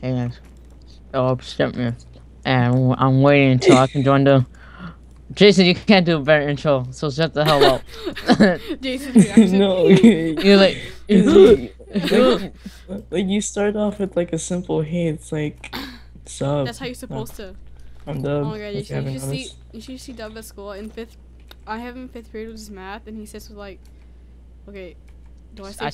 Hey guys. Oh, step me. And I'm waiting until I can join the. Jason, you can't do a better intro, so shut the hell up. Jason, reaction. No. You're like, like you start off with like a simple hey, it's like sub. That's how you're supposed to. I'm Dub. Oh my god, you should see Dub at school in fifth. I have in fifth period, which is math, and he says like, okay, do I say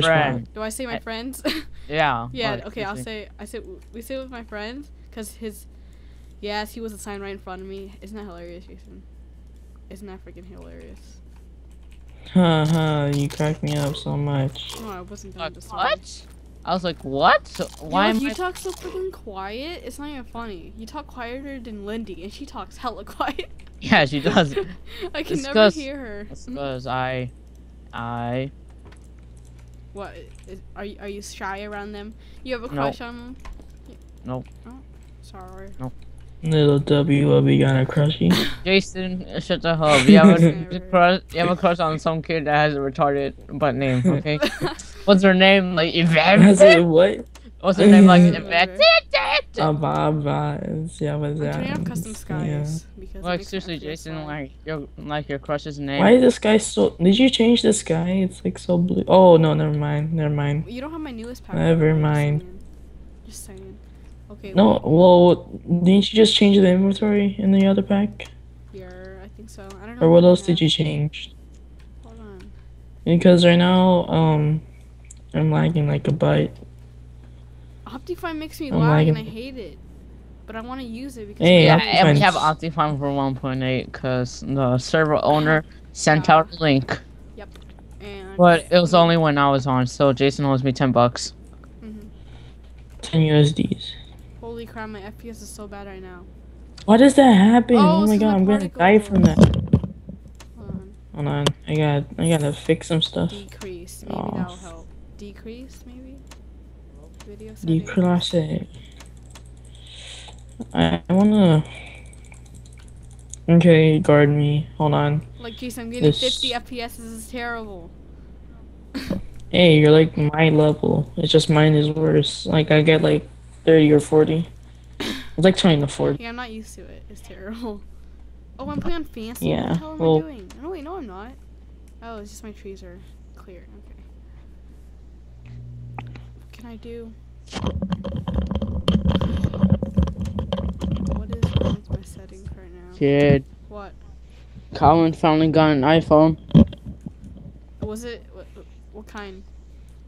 friend? Do I say my friends? Yeah. Yeah. Okay, I'll say we say with my friends because his. Yes, he was a sign right in front of me. Isn't that hilarious, Jason? Isn't that freaking hilarious? Haha, you cracked me up so much. No, I wasn't done this much. What? I was like, what? So, why am I- You talk so freaking quiet, it's not even funny. You talk quieter than Lindy, and she talks hella quiet. Yeah, she does. I can never hear her. It's because I... What? Are you shy around them? You have a crush on them? Nope. Oh, sorry. Nope. Little W will be gonna crushy. Jason, shut the hell up. You have a crush on some kid that has a retarded butt name, okay? What's her name? Like Yvette? What? What's her name? Like Yvette? Yeah, what's that? Turning up custom skies. Yeah. Like seriously, Jason, like your crush's name. Why is this guy so? Did you change this guy? It's like so blue. Oh no, never mind, never mind. You don't have my newest power. Never mind. Just saying. Okay, no, well, didn't you just change the inventory in the other pack? Yeah, I think so. I don't know. Or what else did you change? Hold on. Because right now, I'm lagging like a bite. Optifine makes me lag and I hate it. But I want to use it because we have Optifine for 1.8 because the server owner sent out a link. Yep. And but it was only when I was on, so Jason owes me 10 bucks. Mm-hmm. 10 USDs. Holy crap, my FPS is so bad right now. Why does that happen? Oh my god, I'm gonna die from that. Hold on. I gotta fix some stuff. Decrease. Maybe that'll help. Decrease, maybe? Video settings. Decrease it. I wanna... Okay, guard me. Hold on. Like, jeez, I'm getting 50 FPS. This is terrible. Hey, you're like my level. It's just mine is worse. Like, I get like... 30 or 40. It's like 20 to 40. Yeah, I'm not used to it. It's terrible. Oh, I'm playing on fancy. Yeah. What the hell am I doing? Oh, wait, no, I'm not. Oh, it's just my trees are clear. Okay. What can I do? What is wrong with my settings right now? Kid. What? Colin finally got an iPhone. Was it? What kind?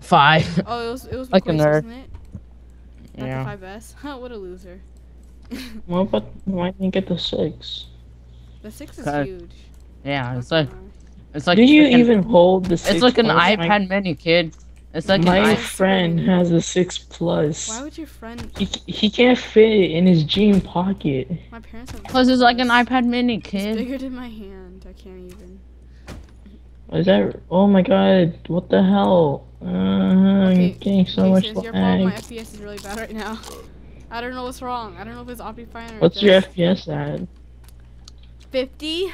5. Oh, it was like a nerd. Wasn't it? Not the 5S. Huh, what a loser. Well, but why didn't you get the 6? The 6 is huge. Yeah, it's like. Did you even hold the 6? It's like an iPad mini, kid. It's like my friend has a 6 Plus. Why would your friend? He can't fit it in his jean pocket. My parents have. Plus, it's like an iPad mini, kid. It's bigger than my hand. I can't even. Is that? Oh my god! What the hell? Okay. I'm getting so much lag. Your fault. My FPS is really bad right now. I don't know what's wrong. I don't know if it's Optifine or. What's your FPS at? 50.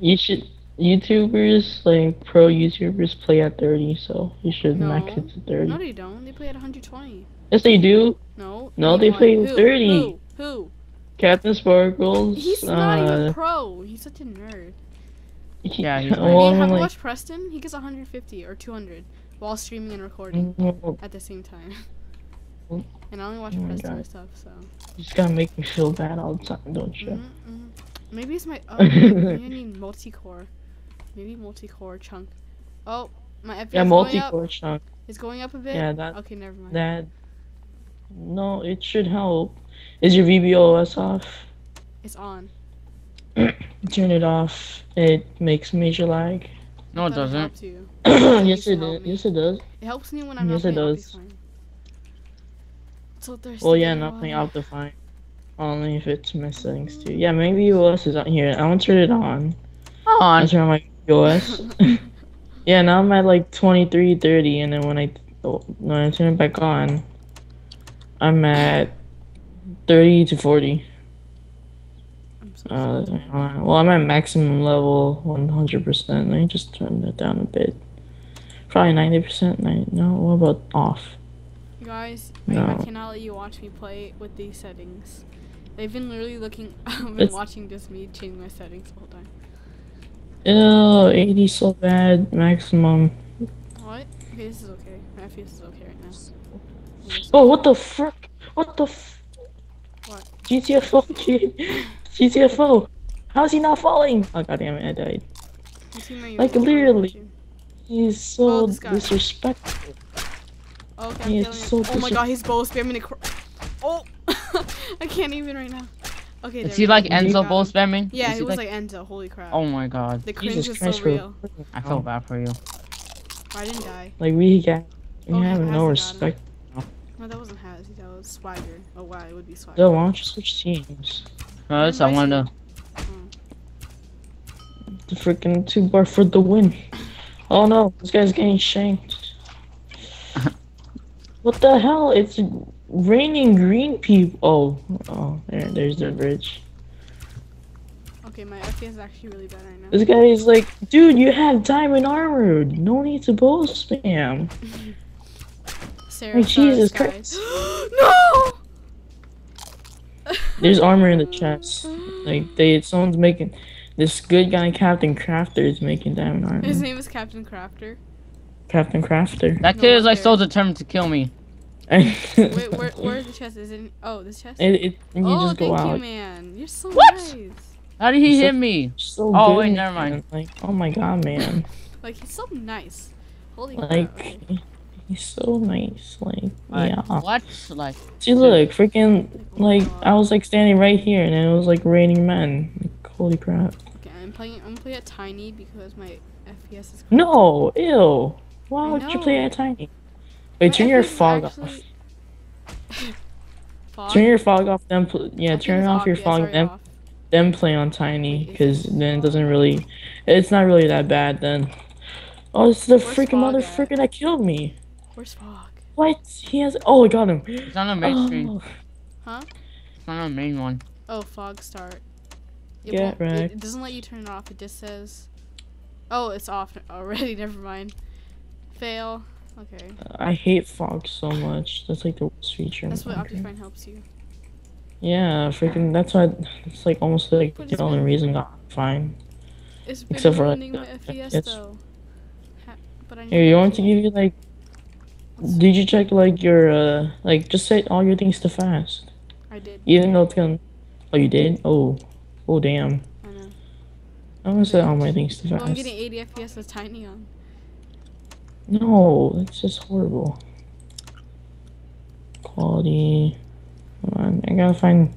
You should. YouTubers, like pro YouTubers, play at 30, so you should max it to 30. No, they don't. They play at 120. Yes, they do. No, they play at 30. Who? Captain Sparkles. He's not even pro. He's such a nerd. Yeah, he's have you watched Preston? He gets 150 or 200 while streaming and recording at the same time. And I only watch Preston and stuff, so. You just gotta make me feel bad all the time, don't you? Maybe it's my. Oh, maybe I need multi-core. Maybe multi-core chunk. Oh, my FPS is going up. Yeah, multi-core chunk. It's going up a bit? Yeah, that. Okay, never mind. That. No, it should help. Is your VBOS off? It's on. Turn it off. It makes major lag. No, it doesn't. Yes, it does. Yes, it does. It helps me when I'm not playing Optifine. So thirsty. Well, yeah, not playing Optifine. Only if it's my settings too. Yeah, maybe VBOS is on here. I want to turn it on. I turn on my VBOS. Yeah, now I'm at like 23, 30, and then when I turn it back on, I'm at 30 to 40. Well, I'm at maximum level 100%. Let me just turn that down a bit. Probably 90%. No, what about off? guys. No. I cannot let you watch me play with these settings. They've been literally looking. I've been watching just me change my settings the whole time. Ew, 80 so bad maximum. What? Okay, this is okay. My FPS is okay right now. Oh, what the frick? What the? What? GTFO. GTFO. How's he not falling? Oh god damn it! I died. Like literally, he's so disrespectful. Okay, I'm killing so oh my god, he's bow spamming. Oh, I can't even right now. Okay, is he like Enzo bow spamming? Yeah, he was like Enzo. Holy crap! Oh my god, the cringe is so real. I felt bad for you. I didn't die. Like we have no respect. No, that wasn't Hazzy. That was Swagger. Oh wow, it would be Swagger. So why don't you switch teams? No, I want to. The freaking 2 bar for the win. Oh no, this guy's getting shanked. What the hell? It's raining green people. Oh, oh, there's the bridge. Okay, my FPS is actually really bad right now. This guy is like, dude, you have diamond armor. No need to bow spam. Sarah, like, Jesus Christ. No! There's armor in the chest. Like, someone's making. This good guy, Captain Crafter, is making diamond armor. His name is Captain Crafter. Captain Crafter. That kid is like so determined to kill me. Wait, where's the chest? Is it? Oh, this chest. You just go out. Oh, thank you, man. You're so nice. How did he hit me? So oh, good, wait, never mind. Like, oh my god, man. Like he's so nice. Holy crap. Like he's so nice. Like yeah. What? Like see, look, freaking, like I was like standing right here, and it was like raining men. Like, holy crap. I'm playing at tiny because my FPS is. No, ew. Why would you play at tiny? Wait, turn your fog off. Fog? Turn your fog off. Then yeah, turn off your fog. Then play on tiny because then it doesn't really. It's not really that bad then. Oh, it's the freaking motherfucker that killed me. Where's fog? What? He has. Oh, I got him. It's on the main screen. Huh? It's on the main one. Oh, fog start. It doesn't let you turn it off. It just says, "Oh, it's off already." Never mind. Fail. Okay. I hate fog so much. That's like the worst feature. That's what Optifine helps you. Yeah, freaking. That's why it's like almost like the only reason Optifine. It's been except ruining for like, my FPS though. But I need you want to give you like? Did you check like your like just set all your things to fast? I did. Even though it's gonna. Oh, you did? Oh. Oh damn! I know. I'm gonna set all my things to fast. Oh, I'm getting 80 FPS with tiny on. No, that's just horrible. Quality. Come on, I gotta find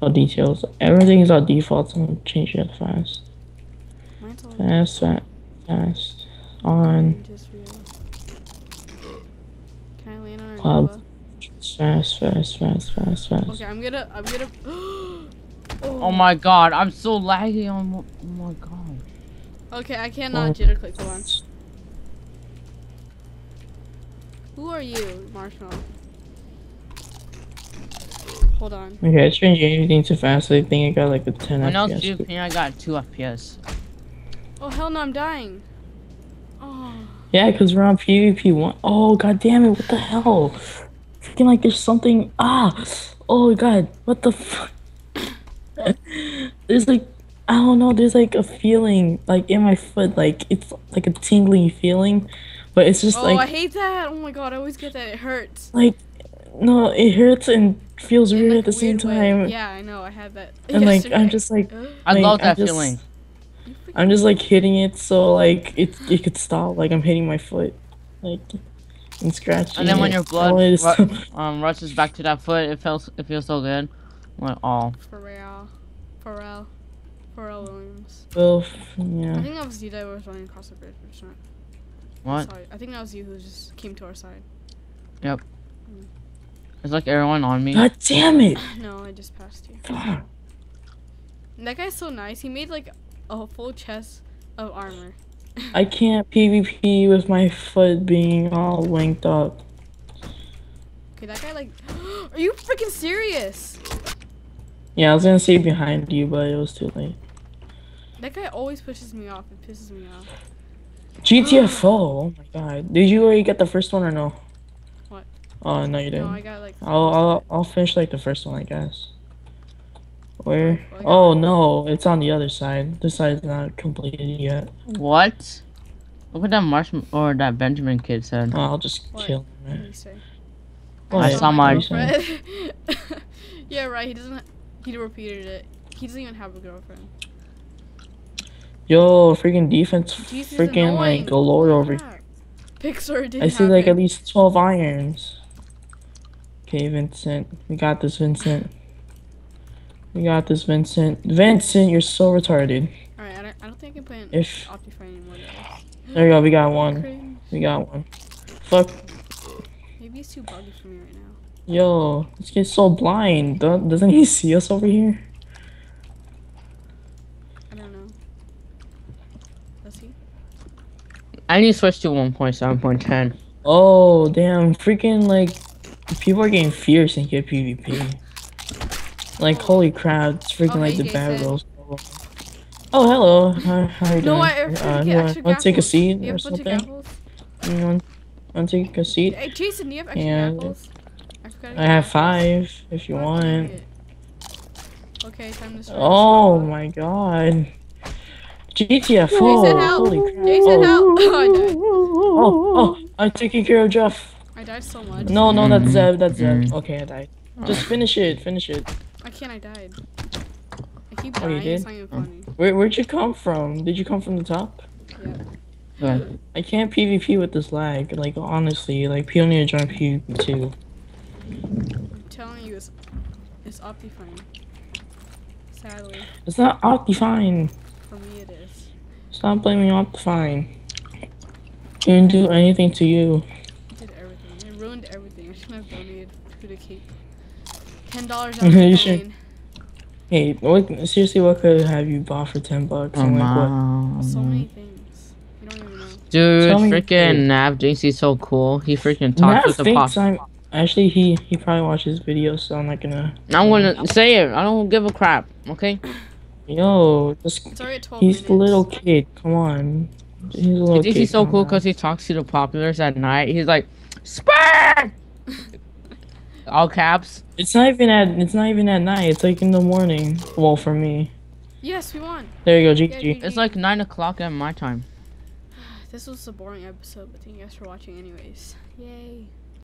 all details. Everything is on default, so I'm gonna change it fast. Mine's fast. On. Can I land on our Nova? Fast. Okay, I'm gonna. Oh my god, I'm so laggy on oh my god. Okay, I cannot jitter click one. Who are you, Marshmallow? Hold on. Okay, I changed everything too fast. I think I got like a 10 FPS. I know, dude, I got 2 FPS. Oh hell no, I'm dying. Oh. Yeah, because we're on PvP 1. Oh god damn it, what the hell? Freaking like there's something. Ah! Oh god, what the fuck? There's like, I don't know, there's like a feeling like in my foot, like it's like a tingling feeling, but it's just like. Oh, I hate that. Oh my god, I always get that. It hurts. Like, no, it hurts and feels weird like, at the same time. Yeah, I know, I had that. And yesterday. Like, I'm just like. I love that feeling. I'm just like hitting it so like it could stop. Like I'm hitting my foot, like and scratching. And then when your blood rushes back to that foot, it feels so good. What all? Pharrell Williams. Oof, yeah. I think that was you that was running across the bridge, but it's not. What? Sorry. I think that was you who just came to our side. Yep. Mm. It's like everyone on me. God damn it! No, I just passed you. God. That guy's so nice. He made like a full chest of armor. I can't PvP with my foot being all linked up. Okay, that guy like. Are you freaking serious? Yeah, I was gonna say behind you, but it was too late. That guy always pushes me off. It pisses me off. GTFO? Oh my god. Did you already get the first one or no? What? Oh no, you didn't. No, I got, like, I'll finish like the first one, I guess. Where? Oh no, it's on the other side. This side's not completed yet. What? Look what that marshmallow or that Benjamin kid said. Oh, I'll just kill him. Oh, I saw my girlfriend. Yeah, right. He doesn't. He repeated it. He doesn't even have a girlfriend. Yo, freaking defense, Jesus, freaking like galore over. Pixar did. I see like at least 12 irons. Okay, Vincent, we got this, Vincent. We got this, Vincent. Vincent, you're so retarded. Alright, I don't think I can play an Optifine anymore. Though. There we go, we got one. We got one. Fuck. Maybe it's too buggy for me right now. Yo, this kid's so blind. Doesn't he see us over here? I don't know. Does he? I need to switch to 1.7.10. Oh, damn. Freaking, like, people are getting fierce in PvP. Like, holy crap, it's freaking like the barrels. Oh, hello. How are you doing? Want to take a seat or something? Want to take a seat? Hey, Jason, do you have extra apples? I have 5 if you want. Okay, time to start. Oh my god. GTFO. Holy crap. Jason, help. Oh, I'm taking care of Jeff. I died so much. No, no, that's Zeb. That's Zeb. Okay, I died. Just finish it. Finish it. I can't, I died. I keep dying, it's not even funny. Where'd you come from? Did you come from the top? Yeah. I can't PvP with this lag. Like, honestly, like, people need to join PvP2. I'm telling you, it's Optifine. Sadly. It's not Optifine. For me, it is. Stop blaming Optifine. It didn't do anything to you. It did everything. It ruined everything. I shouldn't have donated to the cake. $10 out of the Hey, what, seriously, what could have you bought for $10? I'm like, what? So many things. You don't even know. Dude, freaking Nav thinks he's so cool. He freaking talks with the pop. Actually, he probably watches videos, so I'm not gonna. I'm gonna say it. I don't give a crap. Okay. Yo, just. It's already 12 minutes. He's a little kid. Come on. He's a little kid. He's so cool because he talks to the populars at night. He's like, Spark! All caps. It's not even at night. It's like in the morning. Well, for me. Yes, we won. There you go, GG. Yeah, GG. It's like 9 o'clock at my time. This was a boring episode, but thank you guys for watching, anyways. Yay.